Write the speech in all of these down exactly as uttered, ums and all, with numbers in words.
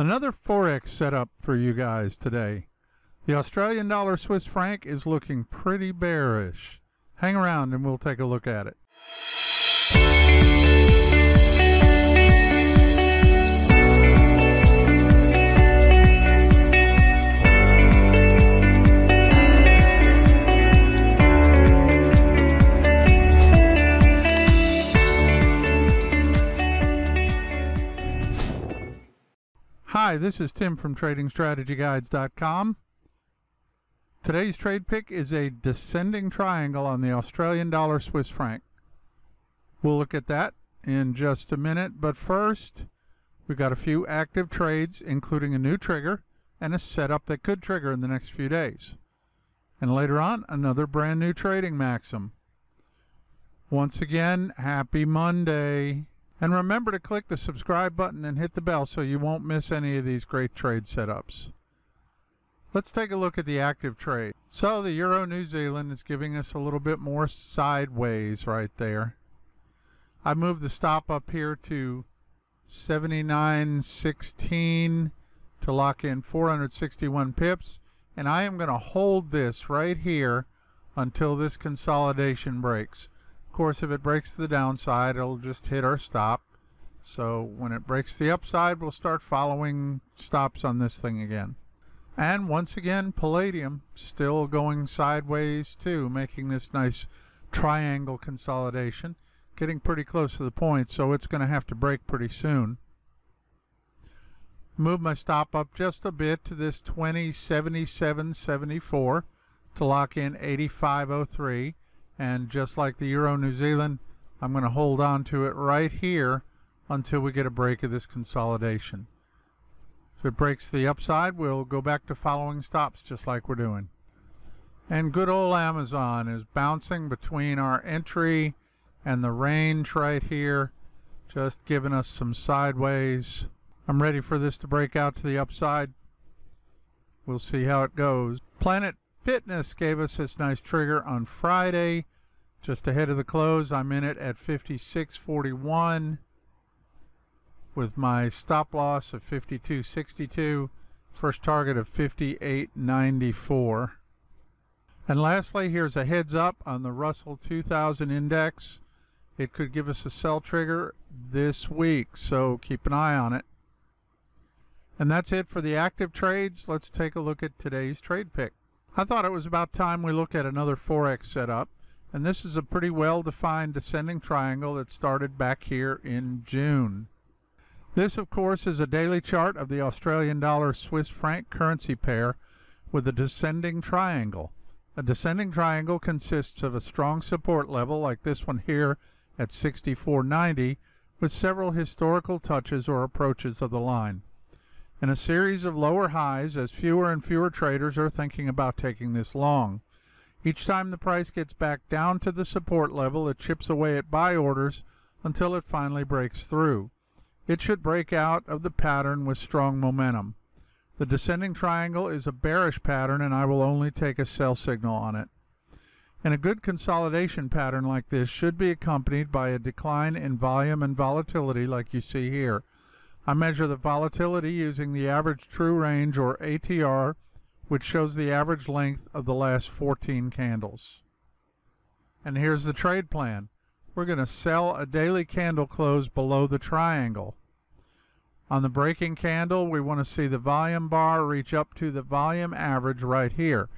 Another Forex setup for you guys today. The Australian dollar Swiss franc is looking pretty bearish. Hang around and we'll take a look at it. Hi, this is Tim from Trading Strategy Guides dot com. Today's trade pick is a descending triangle on the Australian dollar Swiss franc. We'll look at that in just a minute, but first we've got a few active trades, including a new trigger and a setup that could trigger in the next few days. And later on, another brand new trading maxim. Once again, happy Monday. And remember to click the subscribe button and hit the bell so you won't miss any of these great trade setups. Let's take a look at the active trade. So the Euro New Zealand is giving us a little bit more sideways right there. I moved the stop up here to seventy-nine sixteen to lock in four hundred sixty-one pips, and I am going to hold this right here until this consolidation breaks. Of course, if it breaks the downside, it'll just hit our stop. So when it breaks the upside, we'll start following stops on this thing again. And once again, palladium still going sideways too, making this nice triangle consolidation, getting pretty close to the point, so it's going to have to break pretty soon. Move my stop up just a bit to this twenty seventy-seven seventy-four to lock in eighty-five oh three. And just like the Euro New Zealand, I'm going to hold on to it right here until we get a break of this consolidation. If it breaks the upside, we'll go back to following stops just like we're doing. And good old AMZN is bouncing between our entry and the range right here, just giving us some sideways. I'm ready for this to break out to the upside. We'll see how it goes. Planet Fitness gave us this nice trigger on Friday, just ahead of the close. I'm in it at fifty-six forty-one with my stop loss of fifty-two sixty-two, first target of fifty-eight ninety-four. And lastly, here's a heads up on the Russell two thousand index. It could give us a sell trigger this week, so keep an eye on it. And that's it for the active trades. Let's take a look at today's trade pick. I thought it was about time we look at another Forex setup, and this is a pretty well-defined descending triangle that started back here in June. This, of course, is a daily chart of the Australian dollar Swiss franc currency pair with a descending triangle. A descending triangle consists of a strong support level like this one here at sixty-four ninety with several historical touches or approaches of the line, and a series of lower highs as fewer and fewer traders are thinking about taking this long. Each time the price gets back down to the support level, it chips away at buy orders until it finally breaks through. It should break out of the pattern with strong momentum. The descending triangle is a bearish pattern, and I will only take a sell signal on it. And a good consolidation pattern like this should be accompanied by a decline in volume and volatility like you see here. I measure the volatility using the average true range, or A T R, which shows the average length of the last fourteen candles. And here's the trade plan. We're going to sell a daily candle close below the triangle. On the breaking candle, we want to see the volume bar reach up to the volume average right here.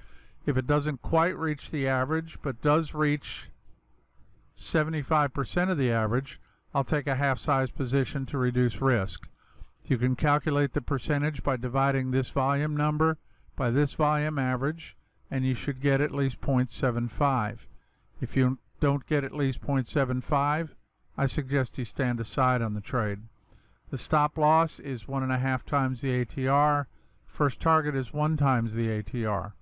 If it doesn't quite reach the average, but does reach seventy-five percent of the average, I'll take a half-size position to reduce risk. You can calculate the percentage by dividing this volume number by this volume average, and you should get at least zero point seven five. If you don't get at least zero point seven five, I suggest you stand aside on the trade. The stop loss is one and a half times the A T R. First target is one times the A T R.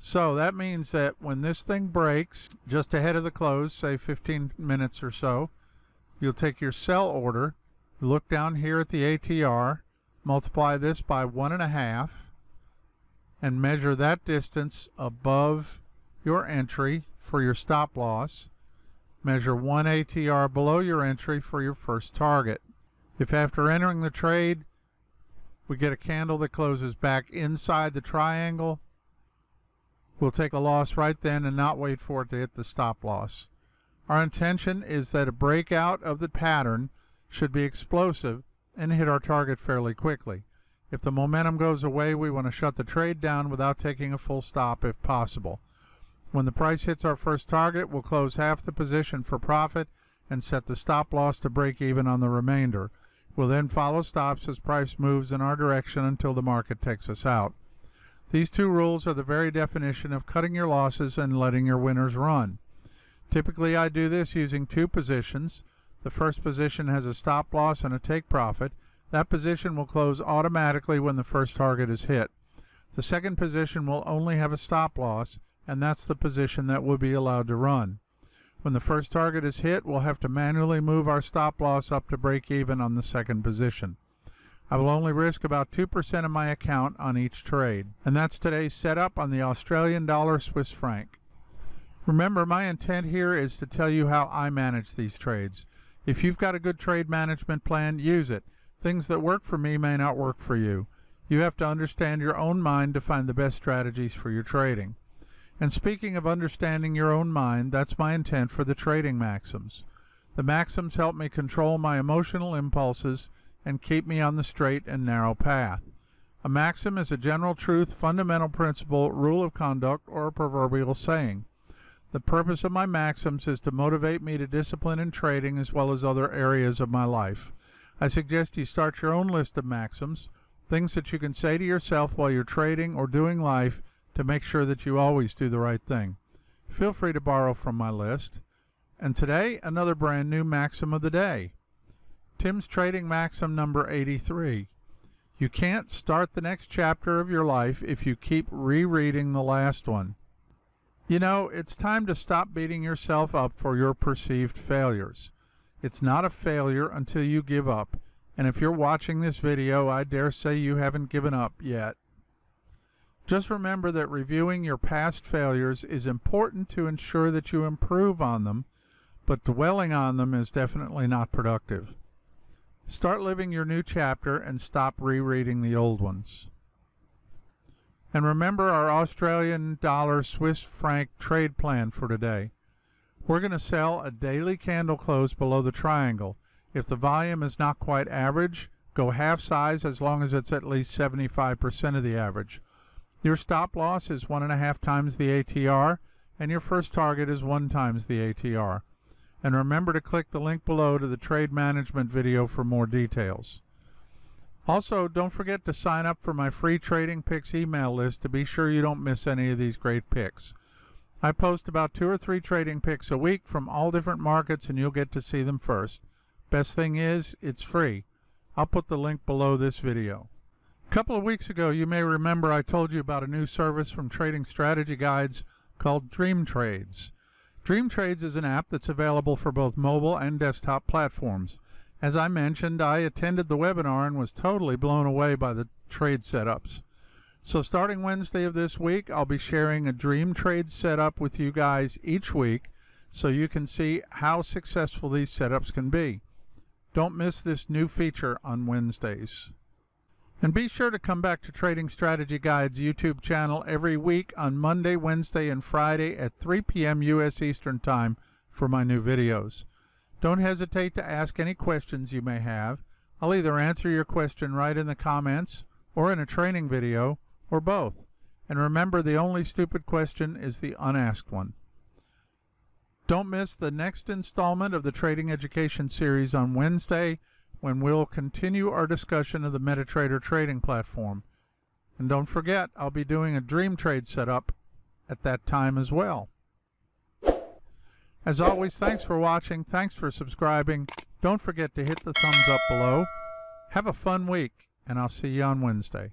So that means that when this thing breaks just ahead of the close, say fifteen minutes or so, you'll take your sell order, look down here at the A T R, multiply this by one and a half, and measure that distance above your entry for your stop loss. Measure one A T R below your entry for your first target. If after entering the trade we get a candle that closes back inside the triangle, we'll take a loss right then and not wait for it to hit the stop loss. Our intention is that a breakout of the pattern should be explosive and hit our target fairly quickly. If the momentum goes away, we want to shut the trade down without taking a full stop if possible. When the price hits our first target, we'll close half the position for profit and set the stop loss to break even on the remainder. We'll then follow stops as price moves in our direction until the market takes us out. These two rules are the very definition of cutting your losses and letting your winners run. Typically, I do this using two positions. The first position has a stop loss and a take profit. That position will close automatically when the first target is hit. The second position will only have a stop loss, and that's the position that will be allowed to run. When the first target is hit, we'll have to manually move our stop loss up to break even on the second position. I will only risk about two percent of my account on each trade. And that's today's setup on the Australian dollar Swiss franc. Remember, my intent here is to tell you how I manage these trades. If you've got a good trade management plan, use it. Things that work for me may not work for you. You have to understand your own mind to find the best strategies for your trading. And speaking of understanding your own mind, that's my intent for the trading maxims. The maxims help me control my emotional impulses and keep me on the straight and narrow path. A maxim is a general truth, fundamental principle, rule of conduct, or a proverbial saying. The purpose of my maxims is to motivate me to discipline in trading as well as other areas of my life. I suggest you start your own list of maxims, things that you can say to yourself while you're trading or doing life to make sure that you always do the right thing. Feel free to borrow from my list. And today, another brand new maxim of the day. Tim's trading maxim number eighty-three. You can't start the next chapter of your life if you keep rereading the last one. You know, it's time to stop beating yourself up for your perceived failures. It's not a failure until you give up. And if you're watching this video, I dare say you haven't given up yet. Just remember that reviewing your past failures is important to ensure that you improve on them, but dwelling on them is definitely not productive. Start living your new chapter and stop rereading the old ones. And remember our Australian dollar Swiss franc trade plan for today. We're going to sell a daily candle close below the triangle. If the volume is not quite average, go half size as long as it's at least seventy-five percent of the average. Your stop loss is one and a half times the A T R, and your first target is one times the A T R. And remember to click the link below to the trade management video for more details. Also, don't forget to sign up for my free Trading Picks email list to be sure you don't miss any of these great picks. I post about two or three trading picks a week from all different markets, and you'll get to see them first. Best thing is, it's free. I'll put the link below this video. A couple of weeks ago, you may remember I told you about a new service from Trading Strategy Guides called Dream Trades. Dream Trades is an app that's available for both mobile and desktop platforms. As I mentioned, I attended the webinar and was totally blown away by the trade setups. So starting Wednesday of this week, I'll be sharing a Dream Trade setup with you guys each week so you can see how successful these setups can be. Don't miss this new feature on Wednesdays. And be sure to come back to Trading Strategy Guide's YouTube channel every week on Monday, Wednesday, and Friday at three p m U S Eastern Time for my new videos. Don't hesitate to ask any questions you may have. I'll either answer your question right in the comments or in a training video, or both. And remember, the only stupid question is the unasked one. Don't miss the next installment of the Trading Education series on Wednesday, when we'll continue our discussion of the MetaTrader trading platform. And don't forget, I'll be doing a Dream Trade setup at that time as well. As always, thanks for watching, thanks for subscribing. Don't forget to hit the thumbs up below. Have a fun week, and I'll see you on Wednesday.